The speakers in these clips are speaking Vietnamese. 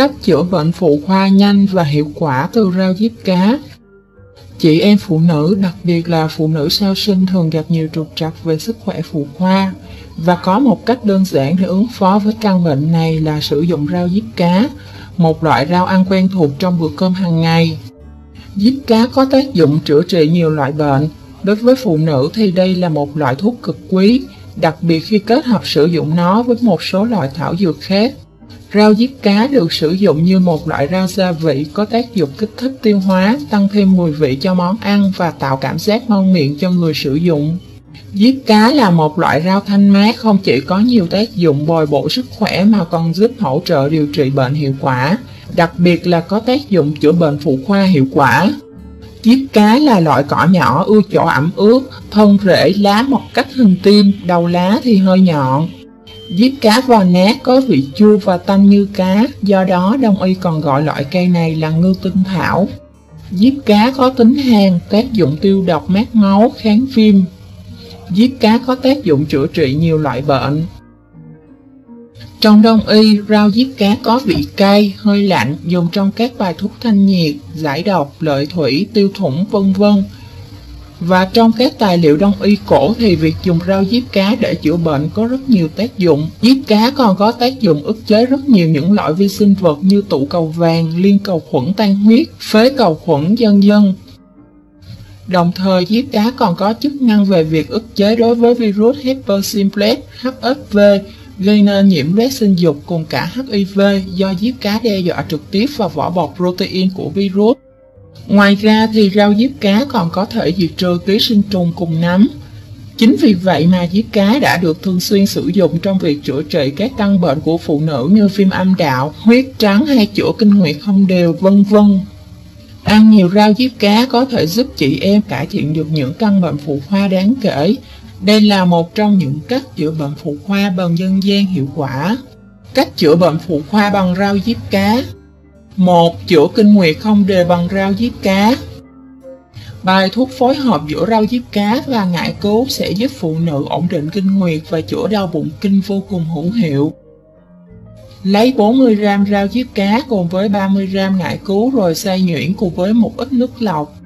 Cách chữa bệnh phụ khoa nhanh và hiệu quả từ rau diếp cá. Chị em phụ nữ, đặc biệt là phụ nữ sau sinh, thường gặp nhiều trục trặc về sức khỏe phụ khoa, và có một cách đơn giản để ứng phó với căn bệnh này là sử dụng rau diếp cá, một loại rau ăn quen thuộc trong bữa cơm hàng ngày. Diếp cá có tác dụng chữa trị nhiều loại bệnh. Đối với phụ nữ thì đây là một loại thuốc cực quý, đặc biệt khi kết hợp sử dụng nó với một số loại thảo dược khác. Rau diếp cá được sử dụng như một loại rau gia vị có tác dụng kích thích tiêu hóa, tăng thêm mùi vị cho món ăn và tạo cảm giác ngon miệng cho người sử dụng. Diếp cá là một loại rau thanh mát, không chỉ có nhiều tác dụng bồi bổ sức khỏe mà còn giúp hỗ trợ điều trị bệnh hiệu quả, đặc biệt là có tác dụng chữa bệnh phụ khoa hiệu quả. Diếp cá là loại cỏ nhỏ, ưa chỗ ẩm ướt, thân rễ lá một cách hình tim, đầu lá thì hơi nhọn. Diếp cá vò nát có vị chua và tanh như cá, do đó đông y còn gọi loại cây này là ngư tinh thảo. Diếp cá có tính hàn, tác dụng tiêu độc mát máu, kháng viêm. Diếp cá có tác dụng chữa trị nhiều loại bệnh. Trong đông y, rau diếp cá có vị cay, hơi lạnh, dùng trong các bài thuốc thanh nhiệt, giải độc, lợi thủy, tiêu thủng, vân vân. Và trong các tài liệu đông y cổ thì việc dùng rau diếp cá để chữa bệnh có rất nhiều tác dụng. Diếp cá còn có tác dụng ức chế rất nhiều những loại vi sinh vật như tụ cầu vàng, liên cầu khuẩn tan huyết, phế cầu khuẩn, vân vân. Đồng thời, diếp cá còn có chức năng về việc ức chế đối với virus Herpes Simplex, HSV, gây nên nhiễm loét sinh dục cùng cả HIV do diếp cá đe dọa trực tiếp vào vỏ bọc protein của virus. Ngoài ra thì rau diếp cá còn có thể diệt trừ ký sinh trùng cùng nấm. Chính vì vậy mà diếp cá đã được thường xuyên sử dụng trong việc chữa trị các căn bệnh của phụ nữ như viêm âm đạo, huyết trắng hay chữa kinh nguyệt không đều, vân vân. Ăn nhiều rau diếp cá có thể giúp chị em cải thiện được những căn bệnh phụ khoa đáng kể. Đây là một trong những cách chữa bệnh phụ khoa bằng dân gian hiệu quả. Cách chữa bệnh phụ khoa bằng rau diếp cá. 1. Chữa kinh nguyệt không đều bằng rau diếp cá. Bài thuốc phối hợp giữa rau diếp cá và ngải cứu sẽ giúp phụ nữ ổn định kinh nguyệt và chữa đau bụng kinh vô cùng hữu hiệu. Lấy 40g rau diếp cá cùng với 30g ngải cứu rồi xay nhuyễn cùng với một ít nước lọc.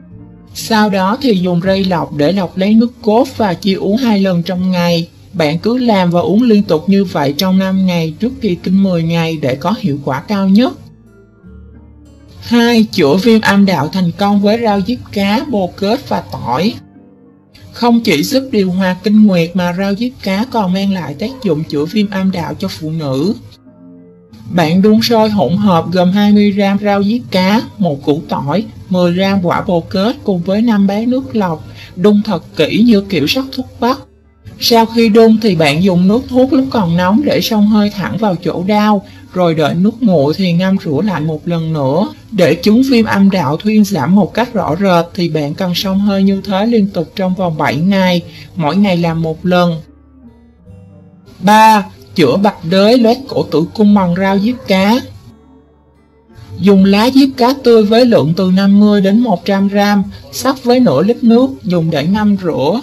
Sau đó thì dùng rây lọc để lọc lấy nước cốt và chia uống 2 lần trong ngày. Bạn cứ làm và uống liên tục như vậy trong 5 ngày trước kỳ kinh 10 ngày để có hiệu quả cao nhất. 2. Chữa viêm âm đạo thành công với rau diếp cá, bồ kết và tỏi. Không chỉ giúp điều hòa kinh nguyệt mà rau diếp cá còn mang lại tác dụng chữa viêm âm đạo cho phụ nữ. Bạn đun sôi hỗn hợp gồm 20g rau diếp cá, 1 củ tỏi, 10g quả bồ kết cùng với 5 bát nước lọc, đun thật kỹ như kiểu sắc thuốc bắc. Sau khi đun thì bạn dùng nước thuốc lúc còn nóng để xông hơi thẳng vào chỗ đau, rồi đợi nước nguội thì ngâm rửa lại một lần nữa. Để chứng viêm âm đạo thuyên giảm một cách rõ rệt thì bạn cần xông hơi như thế liên tục trong vòng 7 ngày, mỗi ngày làm một lần. 3. Chữa bạch đới, loét cổ tử cung bằng rau diếp cá. Dùng lá diếp cá tươi với lượng từ 50 đến 100g, sắc với nửa lít nước, dùng để ngâm rửa.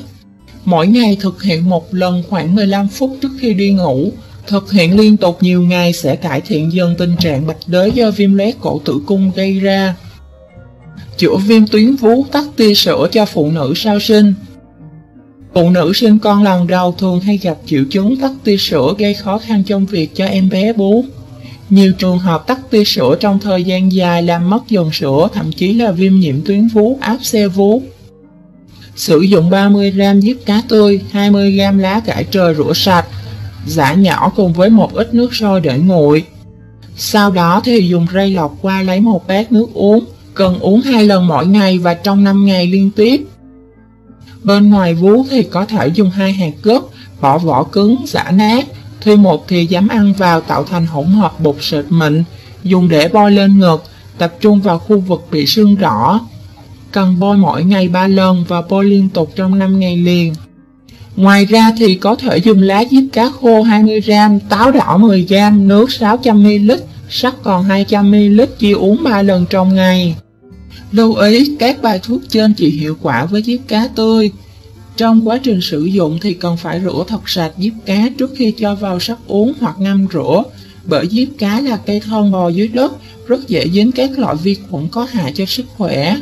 Mỗi ngày thực hiện một lần khoảng 15 phút trước khi đi ngủ. Thực hiện liên tục nhiều ngày sẽ cải thiện dần tình trạng bạch đới do viêm loét cổ tử cung gây ra. Chữa viêm tuyến vú, tắc tia sữa cho phụ nữ sau sinh. Phụ nữ sinh con lần đầu thường hay gặp triệu chứng tắc tia sữa gây khó khăn trong việc cho em bé bú. Nhiều trường hợp tắc tia sữa trong thời gian dài làm mất dòng sữa, thậm chí là viêm nhiễm tuyến vú, áp xe vú. Sử dụng 30g diếp cá tươi, 20g lá cải trời rửa sạch, giã nhỏ cùng với một ít nước sôi để nguội. Sau đó thì dùng rây lọc qua lấy một bát nước uống, cần uống 2 lần mỗi ngày và trong 5 ngày liên tiếp. Bên ngoài vú thì có thể dùng 2 hạt gấc, bỏ vỏ cứng, giã nát, thêm 1 thìa giấm ăn vào tạo thành hỗn hợp bột sệt mịn, dùng để bôi lên ngực, tập trung vào khu vực bị sưng rõ. Cần bôi mỗi ngày 3 lần và bôi liên tục trong 5 ngày liền. Ngoài ra thì có thể dùng lá diếp cá khô 20g, táo đỏ 10g, nước 600ml, sắc còn 200ml chia uống 3 lần trong ngày. Lưu ý, các bài thuốc trên chỉ hiệu quả với diếp cá tươi. Trong quá trình sử dụng thì cần phải rửa thật sạch diếp cá trước khi cho vào sắc uống hoặc ngâm rửa. bởi diếp cá là cây thon bò dưới đất, rất dễ dính các loại vi khuẩn có hại cho sức khỏe.